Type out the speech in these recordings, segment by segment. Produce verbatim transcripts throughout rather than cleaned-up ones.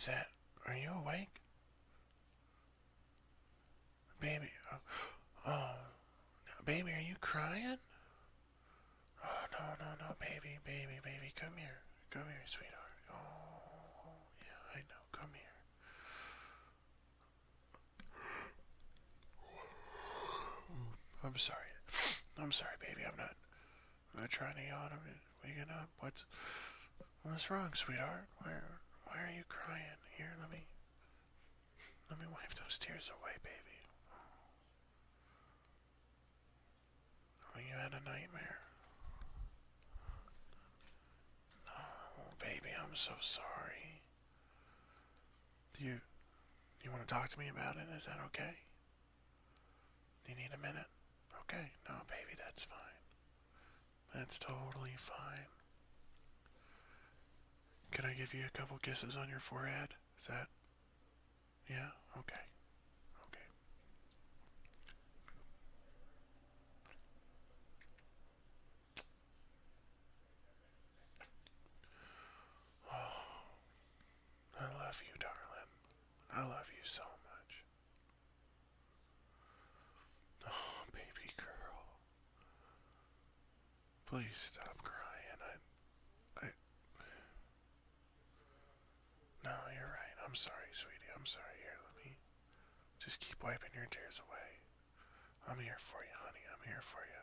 Is that... Are you awake? Baby... Oh... oh baby, are you crying? Oh, no, no, no, baby, baby, baby. Come here. Come here, sweetheart. Oh, yeah, I know. Come here. I'm sorry. I'm sorry, baby. I'm not... I'm not trying to yawn. I'm waking up. What's... What's wrong, sweetheart? Why are, why are you crying? Here, let me... Let me wipe those tears away, baby. Oh, you had a nightmare. No, baby, I'm so sorry. Do you... Do you want to talk to me about it? Is that okay? Do you need a minute? Okay. No, baby, that's fine. That's totally fine. Can I give you a couple kisses on your forehead? Is that... Yeah? Okay. Okay. Oh, I love you, darling. I love you so much. Please stop crying. I, I... No, you're right. I'm sorry, sweetie. I'm sorry. Here, let me... Just keep wiping your tears away. I'm here for you, honey. I'm here for you.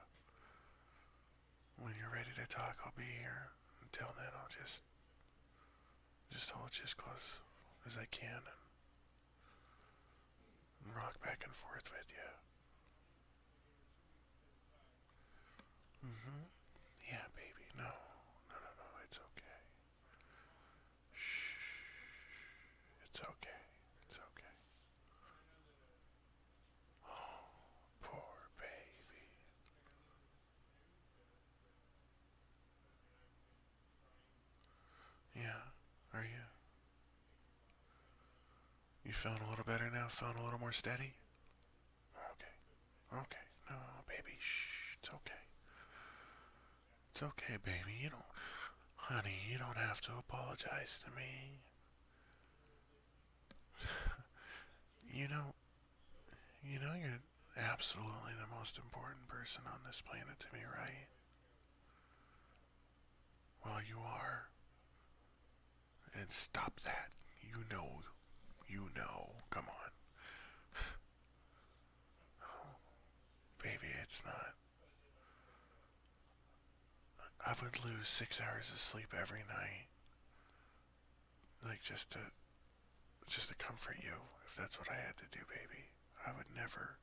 When you're ready to talk, I'll be here. Until then, I'll just... Just hold you as close as I can and... and rock back and forth with you. Mm-hmm. Yeah, baby. No. No, no, no. It's okay. Shh. It's okay. It's okay. Oh, poor baby. Yeah. Are you? You feeling a little better now? Feeling a little more steady? Okay. Okay. No, baby. Shh. It's okay. It's okay, baby. You don't... Honey, you don't have to apologize to me. You know... You know you're absolutely the most important person on this planet to me, right? Well, you are. And stop that. You know. You know. Come on. Oh, baby, it's not... I would lose six hours of sleep every night, like just to, just to comfort you, if that's what I had to do, baby. I would never,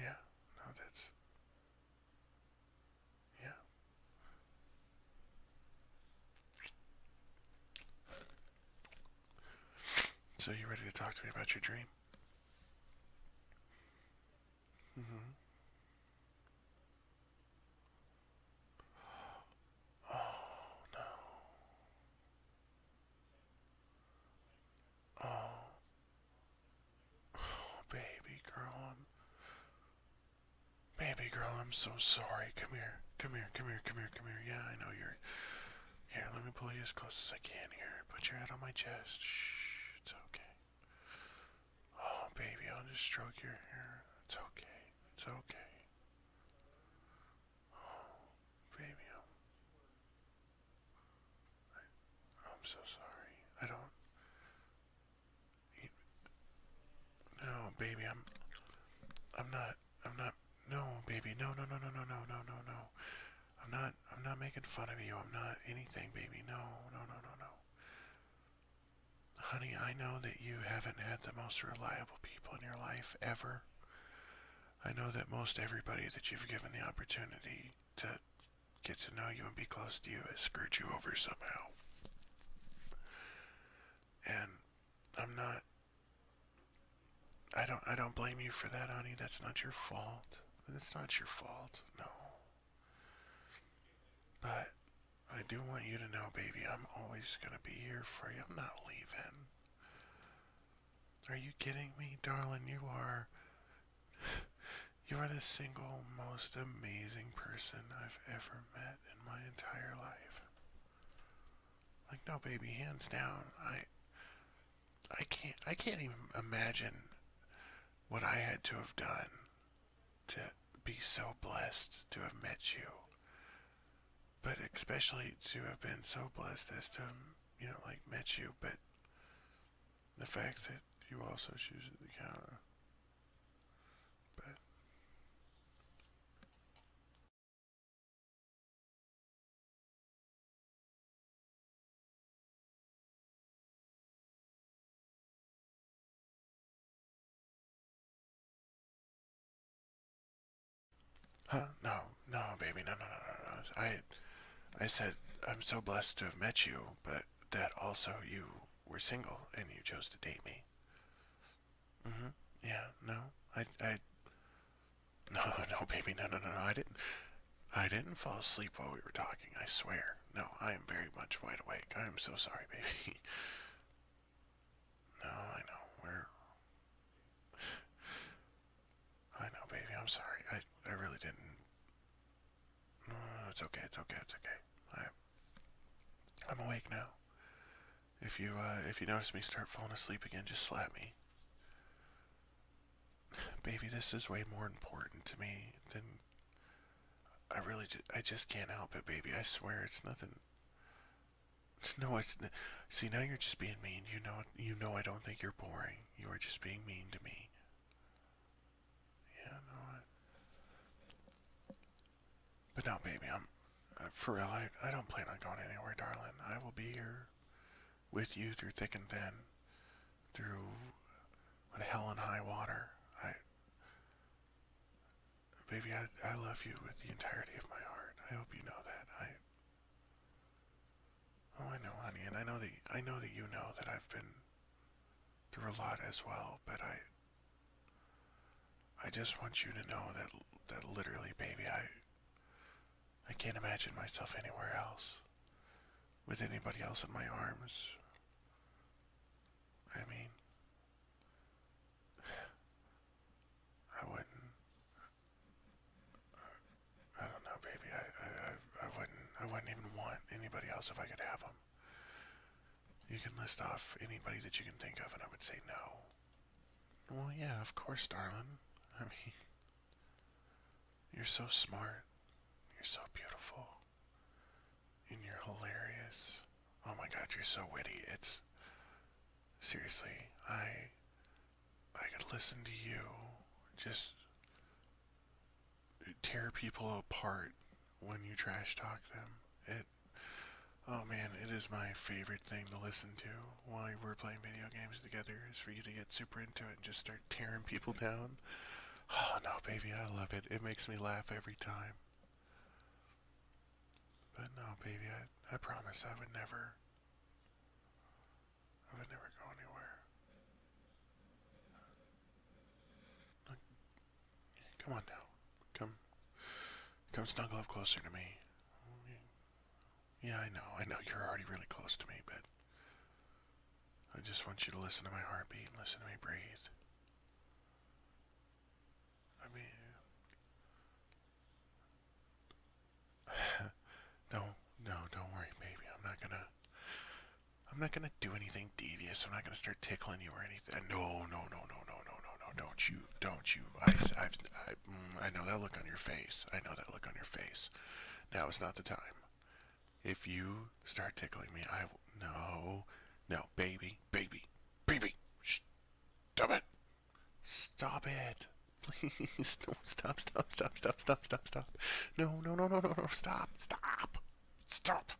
yeah, no, that's, yeah. So you ready to talk to me about your dream? Mm-hmm. Baby girl, I'm so sorry. Come here. Come here, come here, come here, come here. Yeah, I know you're... Here, let me pull you as close as I can here. Put your head on my chest. Shh, it's okay. Oh, baby, I'll just stroke your hair. It's okay. It's okay. Oh, baby, I'm... I, I'm so sorry. I don't... No, baby, I'm... I'm not... I'm not... No, baby, no, no, no, no, no, no, no, no, no. I'm not, I'm not making fun of you. I'm not anything, baby. No, no, no, no, no. Honey, I know that you haven't had the most reliable people in your life ever. I know that most everybody that you've given the opportunity to get to know you and be close to you has screwed you over somehow. And I'm not, I don't, I don't blame you for that, honey. That's not your fault. It's not your fault, no. But I do want you to know, baby, I'm always going to be here for you. I'm not leaving. Are you kidding me, darling? You are, you are the single most amazing person I've ever met in my entire life. Like, no, baby, hands down. I I can't I can't even imagine what I had to have done to be so blessed to have met you. But especially to have been so blessed as to, you know, like, met you, but the fact that you also choose at the counter. But huh? No, no, baby, no, no, no, no, no. I, I said, I'm so blessed to have met you, but that also you were single and you chose to date me. Mm-hmm. Yeah, no, I, I, no, no, baby, no, no, no, no, I didn't, I didn't fall asleep while we were talking, I swear. No, I am very much wide awake. I am so sorry, baby. No, I know, we're, I know, baby, I'm sorry. I, I really didn't. No, no, it's okay, it's okay, it's okay. I, I'm awake now. If you, uh, if you notice me start falling asleep again, just slap me. Baby, this is way more important to me than, I really, ju I just can't help it, baby. I swear, it's nothing. No, it's, n see, now you're just being mean. You know, you know I don't think you're boring. You are just being mean to me. Yeah, no, I... But no, baby, I'm, uh, for real, I, I don't plan on going anywhere, darling. I will be here with you through thick and thin, through hell and high water. I, baby, I, I love you with the entirety of my heart. I hope you know that. I, oh, I know, honey, and I know that, I know that you know that I've been through a lot as well, but I, I just want you to know that, that literally, baby, I, I can't imagine myself anywhere else, with anybody else in my arms. I mean, I wouldn't, I, I don't know, baby, I, I, I, I wouldn't, I wouldn't even want anybody else if I could have them. You can list off anybody that you can think of, and I would say no. Well, yeah, of course, darling. I mean, you're so smart. You're so beautiful. And you're hilarious. Oh my God, you're so witty. It's, seriously, I, I could listen to you just tear people apart when you trash talk them. It, oh man, it is my favorite thing to listen to while we're playing video games together, is for you to get super into it and just start tearing people down. Oh no, baby, I love it. It makes me laugh every time. But no, baby, I, I promise I would never, I would never go anywhere. Look, come on now. Come, come snuggle up closer to me. Yeah, I know, I know you're already really close to me, but I just want you to listen to my heartbeat and listen to me breathe. I mean, don't, no, don't worry, baby, I'm not gonna, I'm not gonna do anything devious, I'm not gonna start tickling you or anything. No, no, no, no, no, no, no, no, don't you, don't you, I, I, I, I know that look on your face, I know that look on your face. Now is not the time. If you start tickling me, I will, no, no, baby, baby, baby, shh, stop it, stop it, please, no, stop, stop, stop, stop, stop, stop, stop, no, no, no, no, no, no, stop, stop, stop,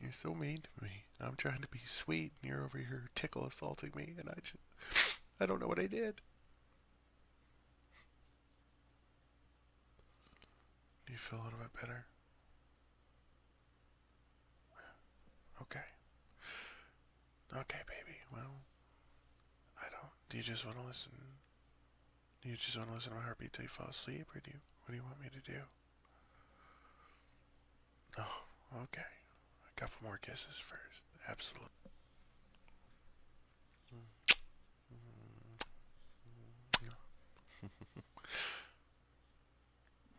you're so mean to me, I'm trying to be sweet, and you're over here tickle assaulting me, and I just, I don't know what I did. Do you feel a little bit better? Okay. Okay, baby. Well, I don't. Do you just want to listen? Do you just want to listen to my heartbeat till you fall asleep, or do you? What do you want me to do? Oh, okay. A couple more kisses first. Absolutely.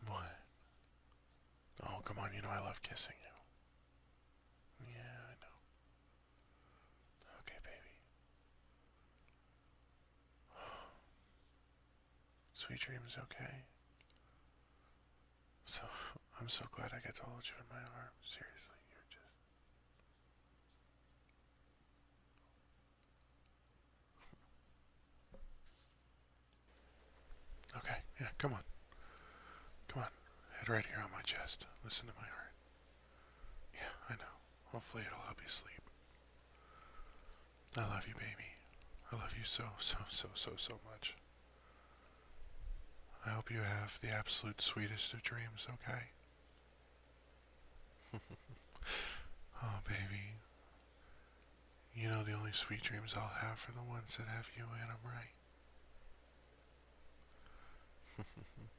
What? Oh, come on. You know I love kissing you. Sweet dreams, okay? So, I'm so glad I got to hold you in my arms. Seriously. Okay, yeah, come on. Come on. Head right here on my chest. Listen to my heart. Yeah, I know. Hopefully it'll help you sleep. I love you, baby. I love you so, so, so, so, so much. I hope you have the absolute sweetest of dreams, okay? Oh, baby. You know the only sweet dreams I'll have are the ones that have you in them, right?